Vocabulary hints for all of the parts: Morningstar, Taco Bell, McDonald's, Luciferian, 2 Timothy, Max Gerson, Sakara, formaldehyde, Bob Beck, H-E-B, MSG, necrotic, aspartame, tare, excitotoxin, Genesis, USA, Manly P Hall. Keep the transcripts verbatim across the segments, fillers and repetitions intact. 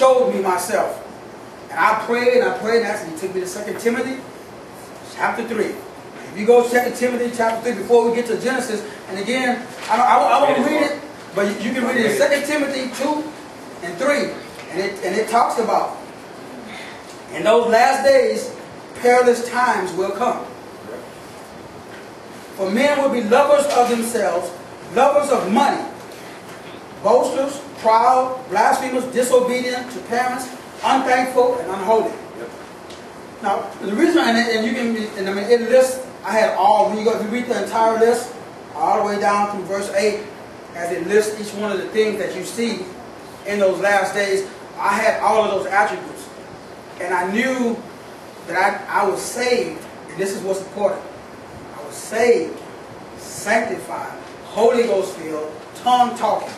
showed me myself. And I prayed and I prayed and actually took me to Second Timothy chapter three. If you go to Second Timothy chapter three before we get to Genesis, and again, I, don't, I, I won't read it, but you can read it in Second Timothy two and three. And it, and it talks about, in those last days, perilous times will come. For men will be lovers of themselves, lovers of money, boasters, proud, blasphemers, disobedient to parents, unthankful, and unholy. Yep. Now, the reason, and, and you can, and I mean, it lists, I had all, when you go, if you read the entire list, all the way down through verse eight, as it lists each one of the things that you see in those last days, I had all of those attributes. And I knew that I, I was saved, and this is what's important. I was saved, sanctified, Holy Ghost filled, tongue talking.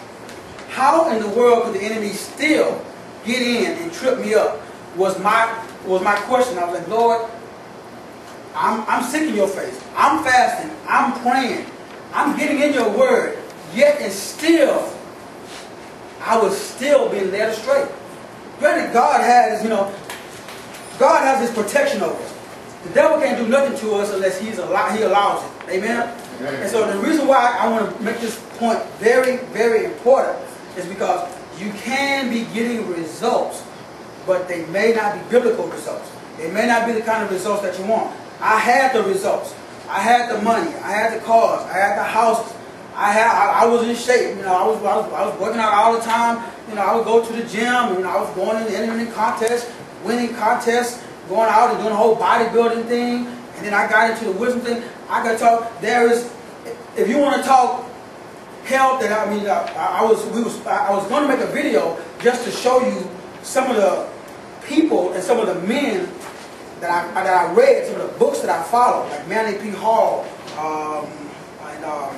How in the world could the enemy still get in and trip me up was my was my question. I was like, Lord, I'm, I'm sick in your face. I'm fasting. I'm praying. I'm getting in your word. Yet and still, I was still being led astray. Granted, God has, you know, God has His protection over us. The devil can't do nothing to us unless he's allow, he allows it. Amen? Amen? And so the reason why I want to make this point very, very important is because you can be getting results, but they may not be biblical results. They may not be the kind of results that you want. I had the results. I had the money. I had the cars. I had the houses. I had. I, I was in shape. You know, I was, I was. I was working out all the time. You know, I would go to the gym. You know, I was going in, entering in contests, winning contests, going out and doing the whole bodybuilding thing. And then I got into the wisdom thing. I got to talk. There is, if you want to talk. Health that I mean, I, I was we was I was going to make a video just to show you some of the people and some of the men that I that I read, some of the books that I followed, like Manly P Hall, um, and um,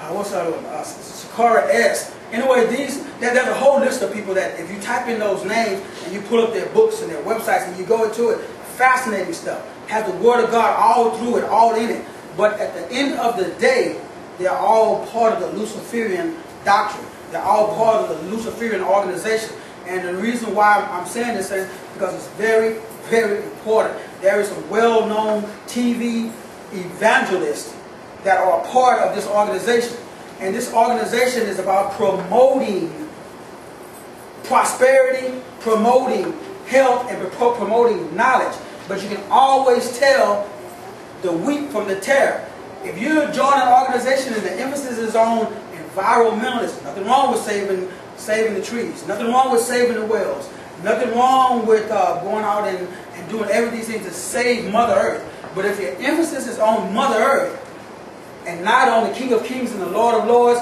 uh, what's that? Uh, Sakara S. Anyway, these there, there's a whole list of people that if you type in those names and you pull up their books and their websites and you go into it, fascinating stuff. Has the Word of God all through it, all in it. But at the end of the day, they're all part of the Luciferian doctrine. They're all part of the Luciferian organization. And the reason why I'm saying this is because it's very, very important. There is some well-known T V evangelists that are a part of this organization. And this organization is about promoting prosperity, promoting health, and promoting knowledge. But you can always tell the wheat from the tare. If you join an organization and the emphasis is on environmentalism, nothing wrong with saving saving the trees, nothing wrong with saving the wells, nothing wrong with uh, going out and, and doing everything things to save Mother Earth. But if your emphasis is on Mother Earth and not on the King of Kings and the Lord of Lords,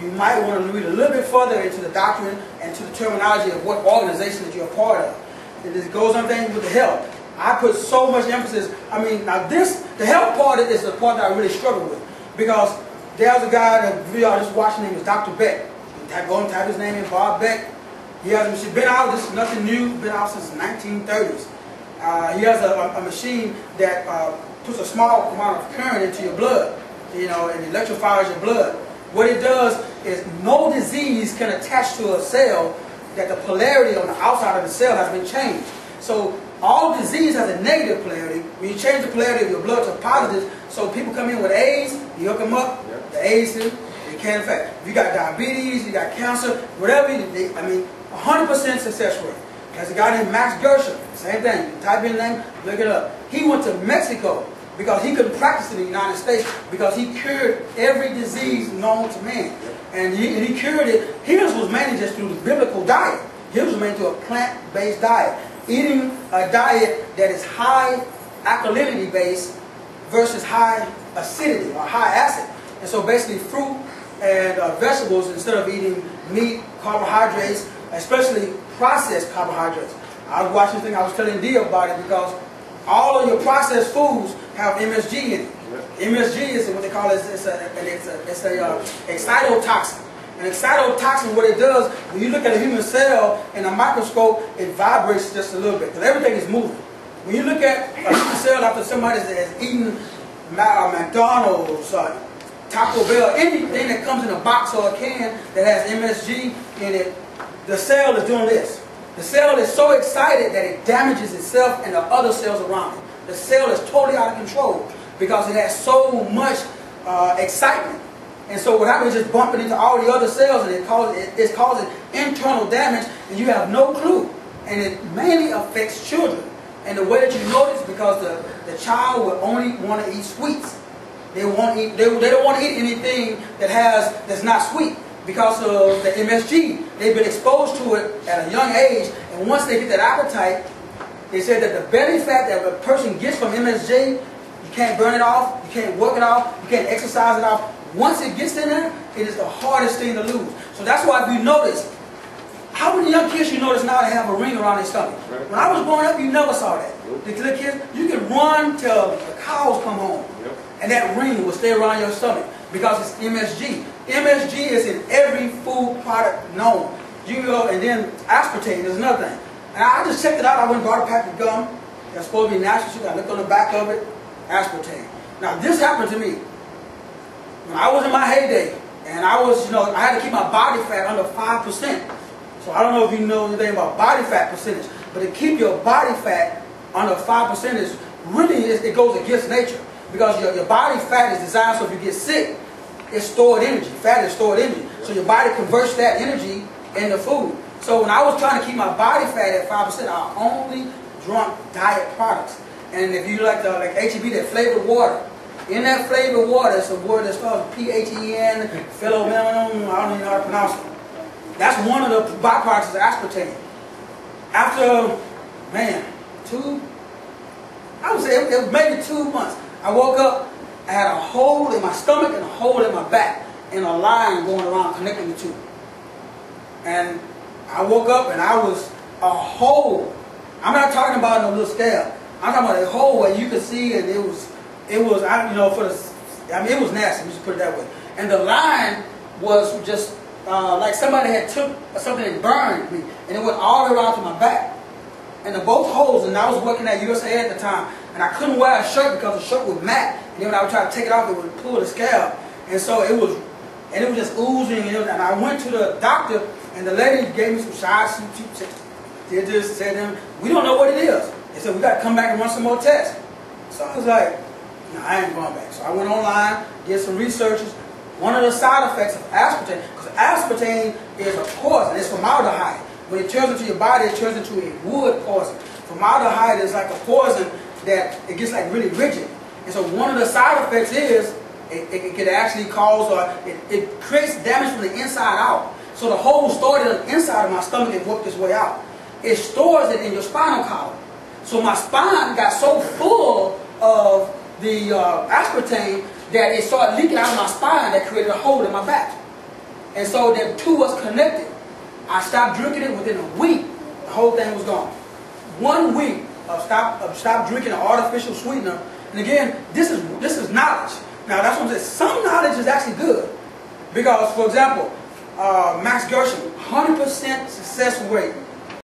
you might want to read a little bit further into the doctrine and to the terminology of what organization that you're a part of. And this goes on things with the health. I put so much emphasis. I mean, now this, the health part is the part that I really struggle with. Because there's a guy that we are just watching, his name is Doctor Beck. Type, go and type his name in, Bob Beck. He has, she's been out, this is nothing new, been out since the nineteen thirties. Uh, he has a, a, a machine that uh, puts a small amount of current into your blood, you know, and electrifies your blood. What it does is no disease can attach to a cell that the polarity on the outside of the cell has been changed. So all disease has a negative polarity. When you change the polarity of your blood to positive, so people come in with AIDS, you hook them up, yep. The AIDS, they can't affect. If you got diabetes, you got cancer, whatever, you, they, I mean, one hundred percent success rate. There's a guy named Max Gerson, same thing. You type in his name, look it up. He went to Mexico because he couldn't practice in the United States because he cured every disease known to man. Yep. And, he, and he cured it. His was mainly just through the biblical diet. His was mainly through a plant-based diet. Eating a diet that is high alkalinity based versus high acidity or high acid. And so basically fruit and uh, vegetables instead of eating meat, carbohydrates, especially processed carbohydrates. I was watching this thing, I was telling Dee about it because all of your processed foods have M S G in it. M S G is what they call it, it's a, it's a, it's a uh, excitotoxin. An excitotoxin, what it does, when you look at a human cell in a microscope, it vibrates just a little bit, because everything is moving. When you look at a human cell after somebody that has eaten McDonald's, uh, Taco Bell, anything that comes in a box or a can that has M S G in it, the cell is doing this. The cell is so excited that it damages itself and the other cells around it. The cell is totally out of control because it has so much uh, excitement. And so what happens is just bumping into all the other cells, and it causes, it, it's causing internal damage, and you have no clue. And it mainly affects children. And the way that you know this is because the, the child will only want to eat sweets. They won't eat, they, they don't want to eat anything that has that's not sweet because of the M S G. They've been exposed to it at a young age, and once they get that appetite, they said that the belly fat that a person gets from M S G, you can't burn it off, you can't work it off, you can't exercise it off. Once it gets in there, it is the hardest thing to lose. So that's why if you notice, how many young kids you notice now that have a ring around their stomach? Right. When I was growing up, you never saw that. Nope. The little kids, you can run till the cows come home. Yep. And that ring will stay around your stomach because it's M S G. M S G is in every food product known. You know, and then aspartame is another thing. And I just checked it out. I went and bought a pack of gum. That's supposed to be natural sugar. I looked on the back of it, aspartame. Now this happened to me when I was in my heyday, and I was, you know, I had to keep my body fat under five percent. So I don't know if you know anything about body fat percentage, but to keep your body fat under five percent is really is, it goes against nature. Because your, your body fat is designed so if you get sick, it's stored energy. Fat is stored energy. So your body converts that energy into food. So when I was trying to keep my body fat at five percent, I only drank diet products. And if you like the like H E B, that flavored water. In that flavored water, it's a word that's called P H E N, phenomenon, I don't even know how to pronounce it. That's one of the byproducts of aspartame. After, man, two, I would say it, it was maybe two months. I woke up, I had a hole in my stomach and a hole in my back and a line going around connecting the two. And I woke up and I was a hole. I'm not talking about no little scale. I'm talking about a hole where you could see, and it was, it was, I, you know, for the, I mean, it was nasty, we should put it that way. And the line was just uh, like somebody had took something and burned me, and it went all the way around to my back. And the both holes, and I was working at U S A at the time, and I couldn't wear a shirt because the shirt was matte. And then when I would try to take it off, it would pull the scalp. And so it was, and it was just oozing. And, it was, and I went to the doctor, and the lady gave me some shots. She did this, said them. We don't know what it is. They said, we got to come back and run some more tests. So I was like, no, I ain't going back. So I went online, did some researches. One of the side effects of aspartame, because aspartame is a poison. It's formaldehyde. When it turns into your body, it turns into a wood poison. Formaldehyde is like a poison that it gets like really rigid. And so one of the side effects is it, it, it could actually cause, or it, it creates damage from the inside out. So the hole stored on the inside of my stomach and worked its way out. It stores it in your spinal column. So my spine got so full of the uh, aspartame that it started leaking out of my spine that created a hole in my back. And so the two was connected. I stopped drinking it within a week. The whole thing was gone. One week of stop of stop drinking an artificial sweetener. And again, this is this is knowledge. Now that's what I'm saying. Some knowledge is actually good because, for example, uh, Max Gerson, one hundred percent success rate